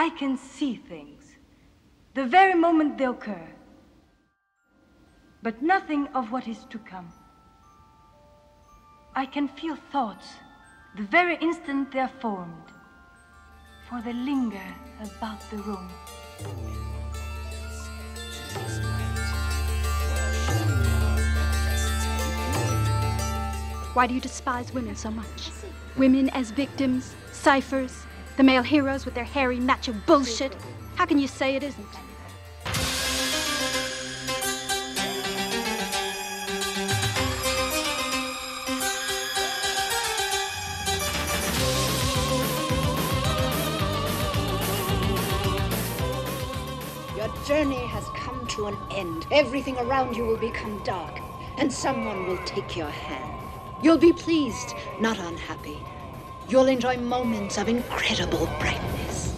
I can see things the very moment they occur, but nothing of what is to come. I can feel thoughts the very instant they are formed, for they linger about the room. Why do you despise women so much? Women as victims, ciphers, the male heroes with their hairy macho bullshit. How can you say it isn't? Your journey has come to an end. Everything around you will become dark, and someone will take your hand. You'll be pleased, not unhappy. You'll enjoy moments of incredible brightness.